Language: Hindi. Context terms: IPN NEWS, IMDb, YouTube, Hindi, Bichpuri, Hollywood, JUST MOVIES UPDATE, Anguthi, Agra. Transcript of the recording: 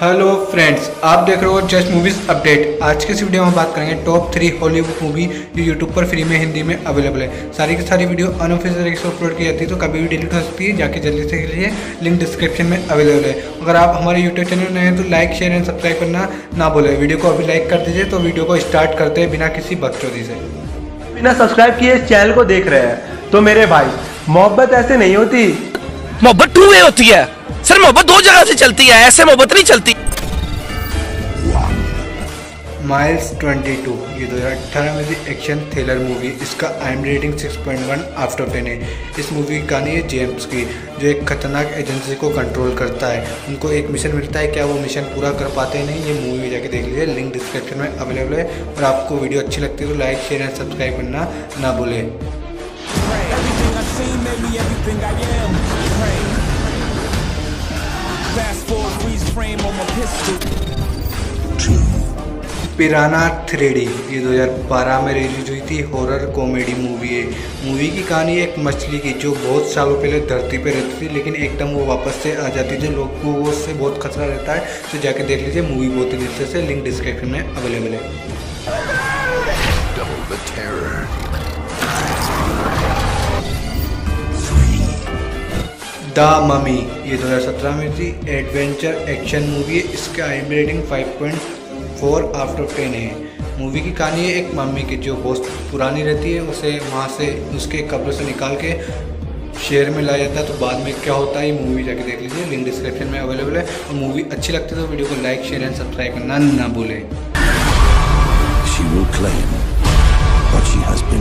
हेलो फ्रेंड्स, आप देख रहे हो जस्ट मूवीज़ अपडेट। आज के इस वीडियो में बात करेंगे टॉप 3 हॉलीवुड मूवी जो यूट्यूब पर फ्री में हिंदी में अवेलेबल है। सारी की सारी वीडियो अनऑफिशियल तरीके से अपलोड की जाती है तो कभी भी डिलीट हो सकती है, जाके जल्दी से के लिए लिंक डिस्क्रिप्शन में अवेलेबल है। अगर आप हमारे यूट्यूब चैनल नए हैं तो लाइक शेयर एंड सब्सक्राइब करना ना भूलें। वीडियो को अभी लाइक कर दीजिए। तो वीडियो को स्टार्ट करते हैं बिना किसी बकचोदी से। बिना सब्सक्राइब किए इस चैनल को देख रहे हैं तो मेरे भाई, मोहब्बत ऐसे नहीं होती, मोहब्बत टू वे होती है सर। मोहब्बत दो जगह से चलती है, ऐसे मोहब्बत नहीं चलती। माइल्स 22 ये 2018 में थी एक्शन थ्रिलर मूवी। इसका IMDb रेटिंग 6.1 आफ्टर 10 है। इस मूवी की कहानी है जेम्स की, जो एक खतरनाक एजेंसी को कंट्रोल करता है। उनको एक मिशन मिलता है, क्या वो मिशन पूरा कर पाते हैं नहीं, ये मूवी जाके देख लीजिए। लिंक डिस्क्रिप्शन में अवेलेबल है। और आपको वीडियो अच्छी लगती है तो लाइक शेयर एंड सब्सक्राइब करना ना भूलें। पिराना 3D ये 2012 में रिलीज हुई थी। हॉरर कॉमेडी मूवी है। मूवी की कहानी एक मछली की, जो बहुत सालों पहले धरती पे रहती थी लेकिन एकदम वो वापस से आ जाती है, जो लोगों को से बहुत खतरा रहता है। तो जाके देख लीजिए, मूवी बहुत ही दिलचस्प से। लिंक डिस्क्रिप्शन में अवेलेबल है। द ममी ये 2017 में थी एडवेंचर एक्शन मूवी है। इसका IMDb रेटिंग 5.4 आफ्टर 10 है। मूवी की कहानी है एक मम्मी की, जो बहुत पुरानी रहती है। उसे वहाँ से उसके कब्र से निकाल के शेयर में लाया जाता है, तो बाद में क्या होता है ये मूवी जाके देख लीजिए। लिंक डिस्क्रिप्शन में अवेलेबल है। और मूवी अच्छी लगती है तो वीडियो को लाइक शेयर एंड सब्सक्राइब करना ना भूलें।